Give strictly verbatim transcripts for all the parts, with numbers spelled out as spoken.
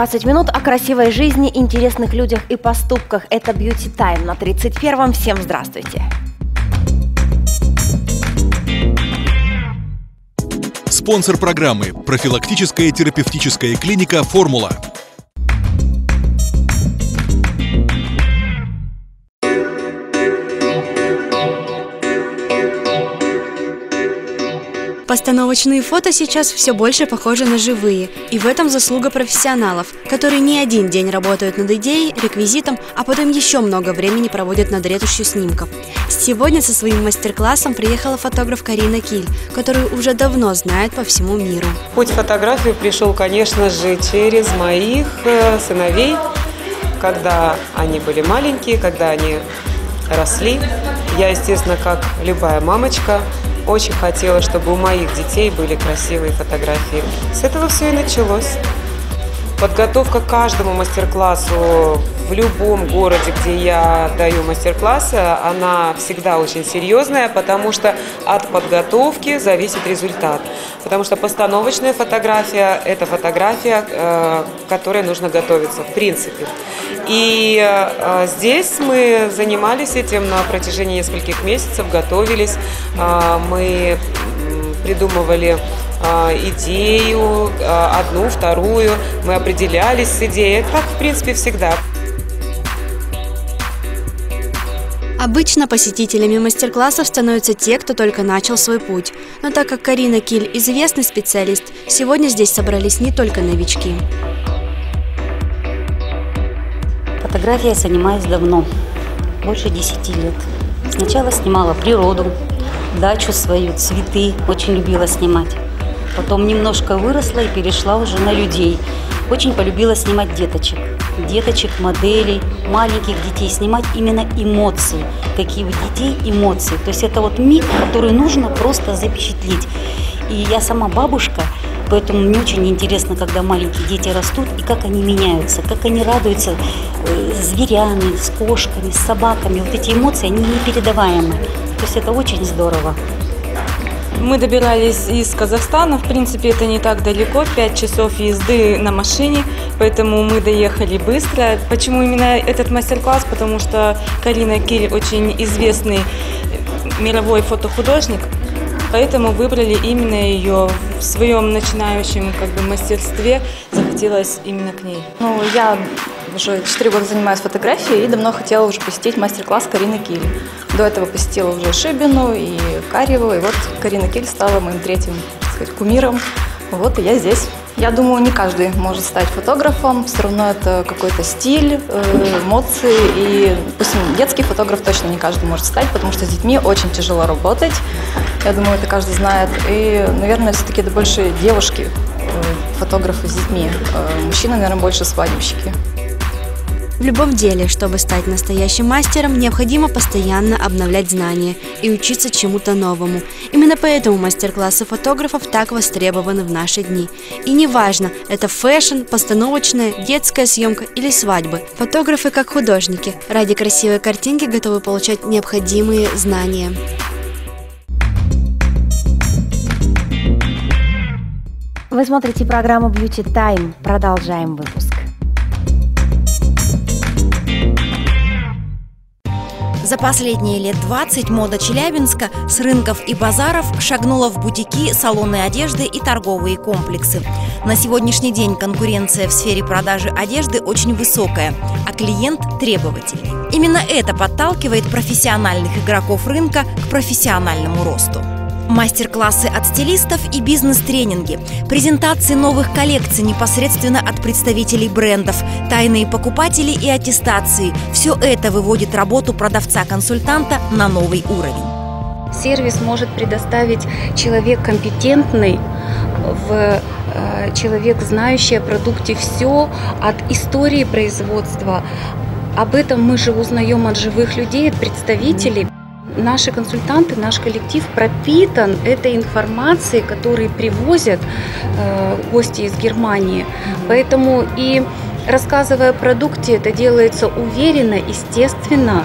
двадцать минут о красивой жизни, интересных людях и поступках. Это Beauty Time на тридцать первом. Всем здравствуйте! Спонсор программы – профилактическая терапевтическая клиника «Формула». Постановочные фото сейчас все больше похожи на живые, и в этом заслуга профессионалов, которые не один день работают над идеей, реквизитом, а потом еще много времени проводят над ретушью снимков. Сегодня со своим мастер-классом приехала фотограф Карина Киль, которую уже давно знают по всему миру. Путь фотографии пришел, конечно же, через моих сыновей, когда они были маленькие, когда они росли. Я, естественно, как любая мамочка, очень хотела, чтобы у моих детей были красивые фотографии. С этого все и началось. Подготовка к каждому мастер-классу в любом городе, где я даю мастер-классы, она всегда очень серьезная, потому что от подготовки зависит результат. Потому что постановочная фотография – это фотография, к которой нужно готовиться, в принципе. И здесь мы занимались этим на протяжении нескольких месяцев, готовились, мы придумывали идею, одну, вторую, мы определялись с идеей, так, в принципе, всегда. Обычно посетителями мастер-классов становятся те, кто только начал свой путь. Но так как Карина Киль – известный специалист, сегодня здесь собрались не только новички. Фотографией занимаюсь давно, больше десяти лет. Сначала снимала природу, дачу свою, цветы, очень любила снимать. Потом немножко выросла и перешла уже на людей. Очень полюбила снимать деточек. Деточек, моделей, маленьких детей. Снимать именно эмоции. Какие у детей эмоции. То есть это вот миг, который нужно просто запечатлеть. И я сама бабушка, поэтому мне очень интересно, когда маленькие дети растут и как они меняются, как они радуются с зверями, с кошками, с собаками. Вот эти эмоции, они непередаваемы. То есть это очень здорово. Мы добирались из Казахстана, в принципе, это не так далеко, пять часов езды на машине, поэтому мы доехали быстро. Почему именно этот мастер-класс? Потому что Карина Киль очень известный мировой фотохудожник, поэтому выбрали именно ее в своем начинающем как бы мастерстве, захотелось именно к ней. Ну, я уже четыре года занимаюсь фотографией и давно хотела уже посетить мастер-класс Карины Киль. До этого посетила уже Шибину и Карьеву, и вот Карина Киль стала моим третьим, так сказать, кумиром. Вот и я здесь. Я думаю, не каждый может стать фотографом, все равно это какой-то стиль, эмоции. И, допустим, детский фотограф точно не каждый может стать, потому что с детьми очень тяжело работать. Я думаю, это каждый знает. И, наверное, все-таки это больше девушки, фотографы с детьми. Мужчины, наверное, больше свадебщики. В любом деле, чтобы стать настоящим мастером, необходимо постоянно обновлять знания и учиться чему-то новому. Именно поэтому мастер-классы фотографов так востребованы в наши дни. И неважно, это фэшн, постановочная, детская съемка или свадьбы. Фотографы, как художники, ради красивой картинки готовы получать необходимые знания. Вы смотрите программу Beauty Time. Продолжаем выпуск. За последние лет двадцать мода Челябинска с рынков и базаров шагнула в бутики, салоны одежды и торговые комплексы. На сегодняшний день конкуренция в сфере продажи одежды очень высокая, а клиент требовательный. Именно это подталкивает профессиональных игроков рынка к профессиональному росту. Мастер-классы от стилистов и бизнес-тренинги, презентации новых коллекций непосредственно от представителей брендов, тайные покупатели и аттестации – все это выводит работу продавца-консультанта на новый уровень. Сервис может предоставить человек компетентный, в человек, знающий о продукте все, от истории производства. Об этом мы же узнаем от живых людей, от представителей. Наши консультанты, наш коллектив пропитан этой информацией, которую привозят э, гости из Германии. Mm-hmm. Поэтому и рассказывая о продукте, это делается уверенно, естественно.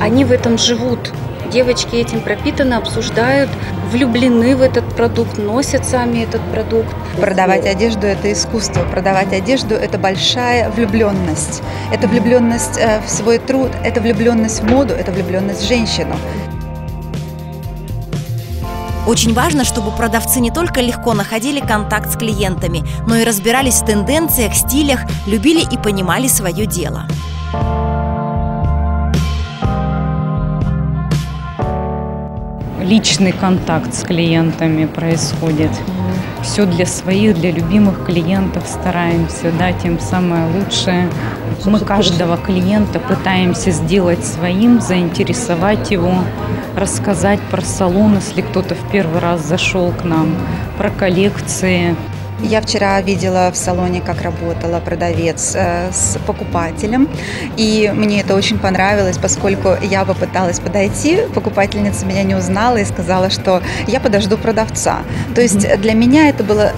Они в этом живут. Девочки этим пропитаны, обсуждают, влюблены в этот продукт, носят сами этот продукт. Продавать одежду – это искусство, продавать одежду – это большая влюбленность. Это влюбленность в свой труд, это влюбленность в моду, это влюбленность в женщину. Очень важно, чтобы продавцы не только легко находили контакт с клиентами, но и разбирались в тенденциях, стилях, любили и понимали свое дело. Личный контакт с клиентами происходит. Все для своих, для любимых клиентов стараемся дать им самое лучшее. Мы каждого клиента пытаемся сделать своим, заинтересовать его, рассказать про салон, если кто-то в первый раз зашел к нам, про коллекции. Я вчера видела в салоне, как работала продавец с покупателем, и мне это очень понравилось, поскольку я попыталась подойти, покупательница меня не узнала и сказала, что я подожду продавца. То есть для меня это было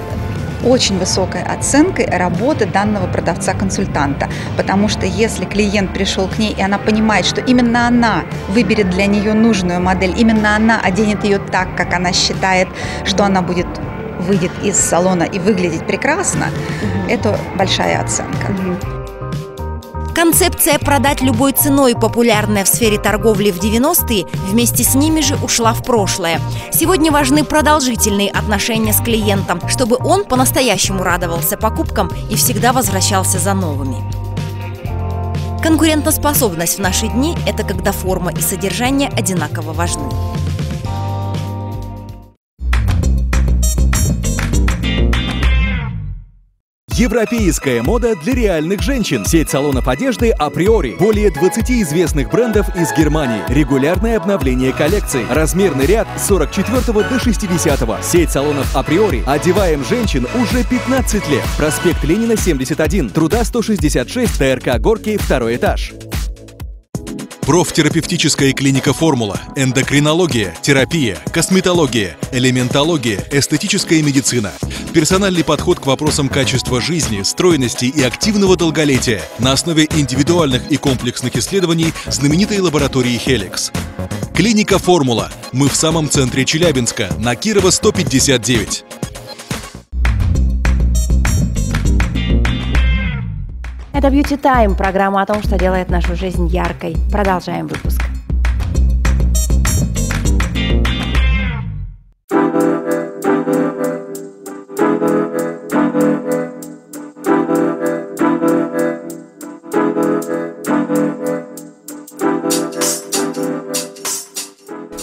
очень высокой оценкой работы данного продавца-консультанта, потому что если клиент пришел к ней, и она понимает, что именно она выберет для нее нужную модель, именно она оденет ее так, как она считает, что она будет выйдет из салона и выглядеть прекрасно, mm-hmm. это большая оценка. Mm-hmm. Концепция «продать любой ценой», популярная в сфере торговли в девяностые, вместе с ними же ушла в прошлое. Сегодня важны продолжительные отношения с клиентом, чтобы он по-настоящему радовался покупкам и всегда возвращался за новыми. Конкурентоспособность в наши дни – это когда форма и содержание одинаково важны. Европейская мода для реальных женщин. Сеть салонов одежды «Априори». Более двадцати известных брендов из Германии. Регулярное обновление коллекций. Размерный ряд с сорок четвёртого до шестидесятого. Сеть салонов «Априори». Одеваем женщин уже пятнадцать лет. Проспект Ленина, семьдесят один. Труда, сто шестьдесят шесть. ТРК «Горки», второй этаж. Профтерапевтическая клиника «Формула», эндокринология, терапия, косметология, элементология, эстетическая медицина. Персональный подход к вопросам качества жизни, стройности и активного долголетия на основе индивидуальных и комплексных исследований знаменитой лаборатории «Хеликс». Клиника «Формула». Мы в самом центре Челябинска, на Кирова, сто пятьдесят девять. Это Beauty Time, программа о том, что делает нашу жизнь яркой. Продолжаем выпуск.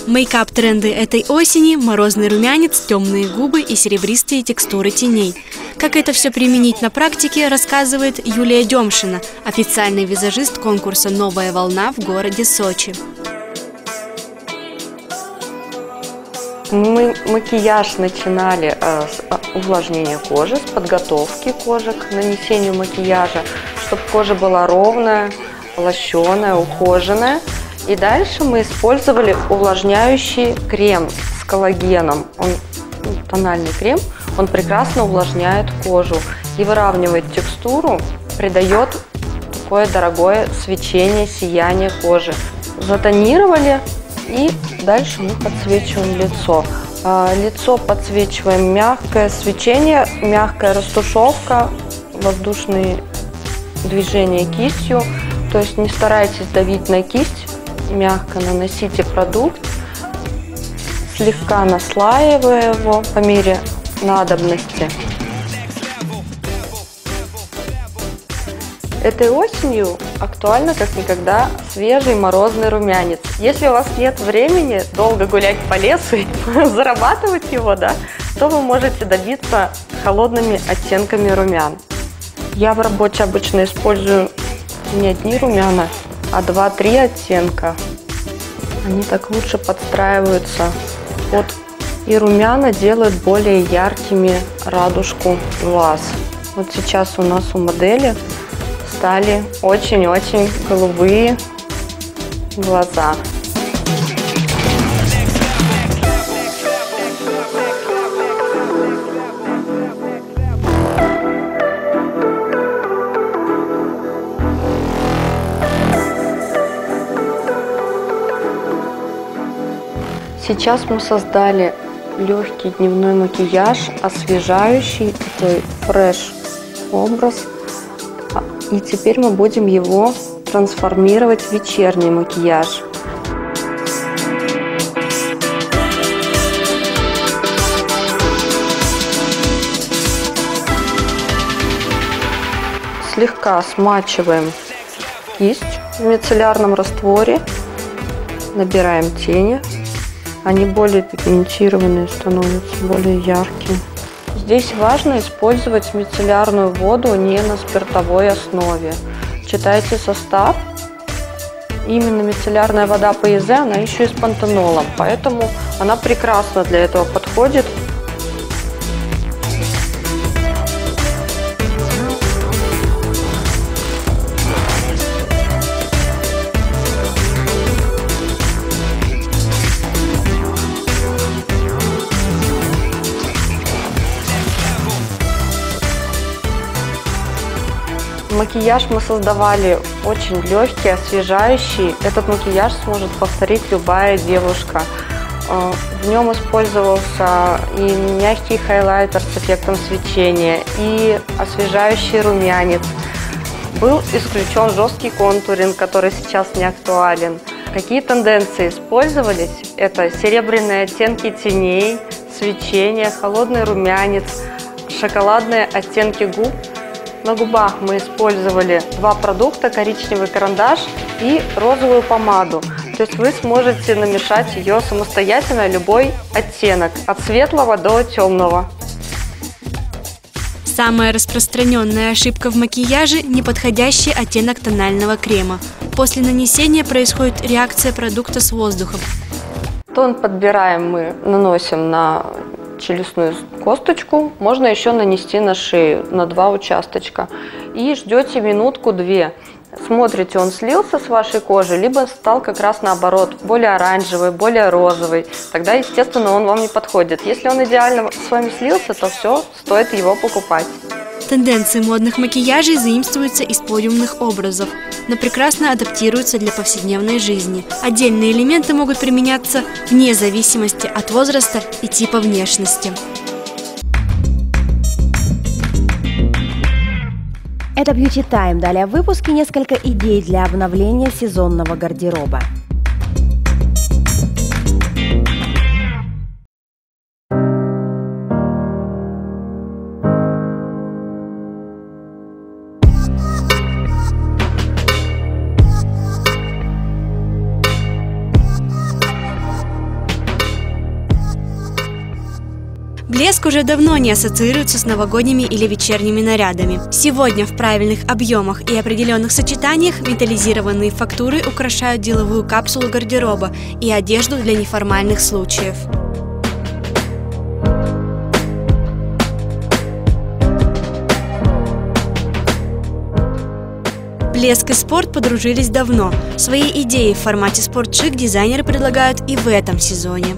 Мейкап-тренды этой осени – морозный румянец, темные губы и серебристые текстуры теней. Как это все применить на практике, рассказывает Юлия Демшина, официальный визажист конкурса «Новая волна» в городе Сочи. Мы макияж начинали с увлажнения кожи, с подготовки кожи к нанесению макияжа, чтобы кожа была ровная, лощеная, ухоженная. И дальше мы использовали увлажняющий крем с коллагеном. Он тональный крем, он прекрасно увлажняет кожу и выравнивает текстуру, придает такое дорогое свечение, сияние кожи. Затонировали, и дальше мы подсвечиваем лицо. Лицо подсвечиваем мягкое свечение, мягкая растушевка, воздушные движения кистью. То есть не старайтесь давить на кисть, мягко наносите продукт, слегка наслаивая его по мере надобности. Этой осенью актуально как никогда свежий морозный румянец. Если у вас нет времени долго гулять по лесу и зарабатывать его, да, то вы можете добиться холодными оттенками румян. Я в работе обычно использую не одни румяна, а два-три оттенка. Они так лучше подстраиваются под и румяна, делают более яркими радужку глаз. Вот сейчас у нас у модели стали очень-очень голубые глаза. Сейчас мы создали легкий дневной макияж, освежающий, такой фреш образ. И теперь мы будем его трансформировать в вечерний макияж. Слегка смачиваем кисть в мицеллярном растворе, набираем тени. Они более пигментированные становятся, более яркие. Здесь важно использовать мицеллярную воду не на спиртовой основе. Читайте состав. Именно мицеллярная вода пэ и зэ, она еще и с пантенолом, поэтому она прекрасно для этого подходит. Макияж мы создавали очень легкий, освежающий. Этот макияж сможет повторить любая девушка. В нем использовался и мягкий хайлайтер с эффектом свечения, и освежающий румянец. Был исключен жесткий контуринг, который сейчас не актуален. Какие тенденции использовались? Это серебряные оттенки теней, свечение, холодный румянец, шоколадные оттенки губ. На губах мы использовали два продукта, коричневый карандаш и розовую помаду. То есть вы сможете намешать ее самостоятельно, любой оттенок, от светлого до темного. Самая распространенная ошибка в макияже – неподходящий оттенок тонального крема. После нанесения происходит реакция продукта с воздухом. Тон подбираем мы, наносим на челюстную косточку, можно еще нанести на шею, на два участочка. И ждете минутку-две. Смотрите, он слился с вашей кожи, либо стал как раз наоборот, более оранжевый, более розовый. Тогда, естественно, он вам не подходит. Если он идеально с вами слился, то все, стоит его покупать. Тенденции модных макияжей заимствуются из подиумных образов, но прекрасно адаптируются для повседневной жизни. Отдельные элементы могут применяться вне зависимости от возраста и типа внешности. Это Beauty Time. Далее в выпуске несколько идей для обновления сезонного гардероба. Блеск уже давно не ассоциируется с новогодними или вечерними нарядами. Сегодня в правильных объемах и определенных сочетаниях металлизированные фактуры украшают деловую капсулу гардероба и одежду для неформальных случаев. Блеск и спорт подружились давно. Свои идеи в формате спорт-шик дизайнеры предлагают и в этом сезоне.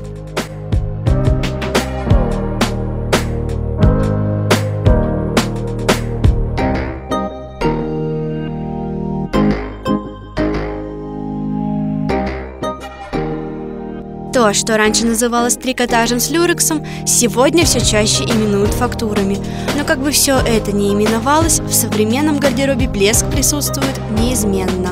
То, что раньше называлось трикотажем с люрексом, сегодня все чаще именуют фактурами. Но как бы все это ни именовалось, в современном гардеробе блеск присутствует неизменно.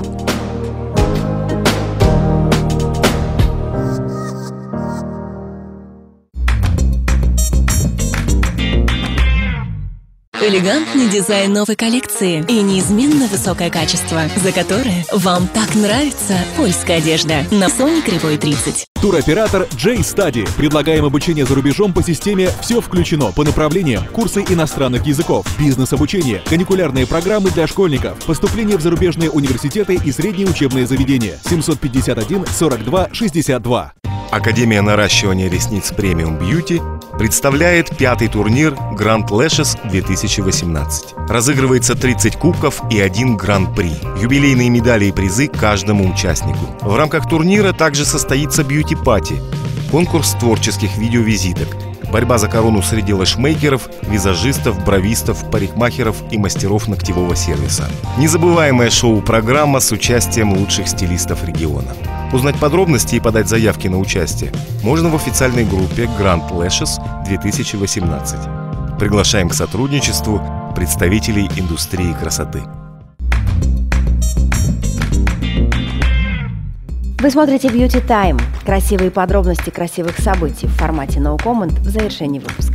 Элегантный дизайн новой коллекции и неизменно высокое качество, за которое вам так нравится польская одежда на Sony Кривой тридцать. Туроператор J-Study. Предлагаем обучение за рубежом по системе «Все включено» по направлениям: курсы иностранных языков, бизнес-обучение, каникулярные программы для школьников, поступление в зарубежные университеты и средние учебные заведения. семь пять один сорок два шестьдесят два. Академия наращивания ресниц Premium Beauty представляет пятый турнир Grand Lashes две тысячи восемнадцать. Разыгрывается тридцать кубков и один гран-при. Юбилейные медали и призы каждому участнику. В рамках турнира также состоится бьюти-пати, конкурс творческих видеовизиток, борьба за корону среди лэшмейкеров, визажистов, бровистов, парикмахеров и мастеров ногтевого сервиса. Незабываемое шоу-программа с участием лучших стилистов региона. Узнать подробности и подать заявки на участие можно в официальной группе Grand Lashes две тысячи восемнадцать. Приглашаем к сотрудничеству представителей индустрии красоты. Вы смотрите Beauty Time. Красивые подробности красивых событий в формате No Comment в завершении выпуска.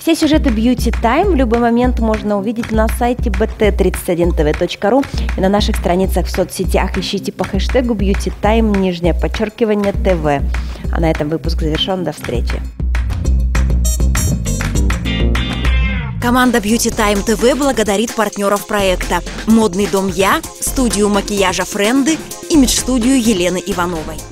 Все сюжеты Beauty Time в любой момент можно увидеть на сайте би ти тридцать один ти ви точка ру и на наших страницах в соцсетях. Ищите по хэштегу Beauty Time, нижнее подчеркивание ТВ. А на этом выпуск завершен. До встречи. Команда Beauty Time ти ви благодарит партнеров проекта «Модный дом Я», студию макияжа «Френды», имидж-студию Елены Ивановой.